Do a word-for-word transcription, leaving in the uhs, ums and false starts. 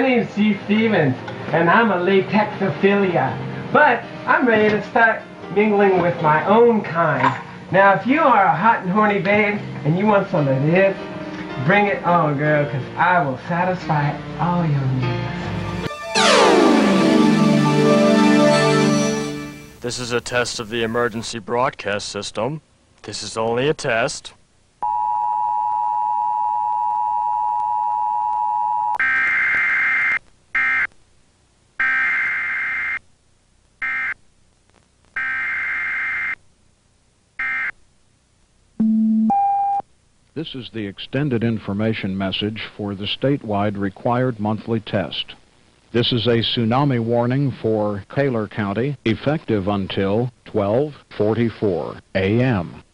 My name is G Stevens, and I'm a latexophilia, but I'm ready to start mingling with my own kind. Now, if you are a hot and horny babe, and you want some of this, bring it on, girl, because I will satisfy all your needs. This is a test of the emergency broadcast system. This is only a test. This is the extended information message for the statewide required monthly test. This is a tsunami warning for Taylor County, effective until twelve forty-four a m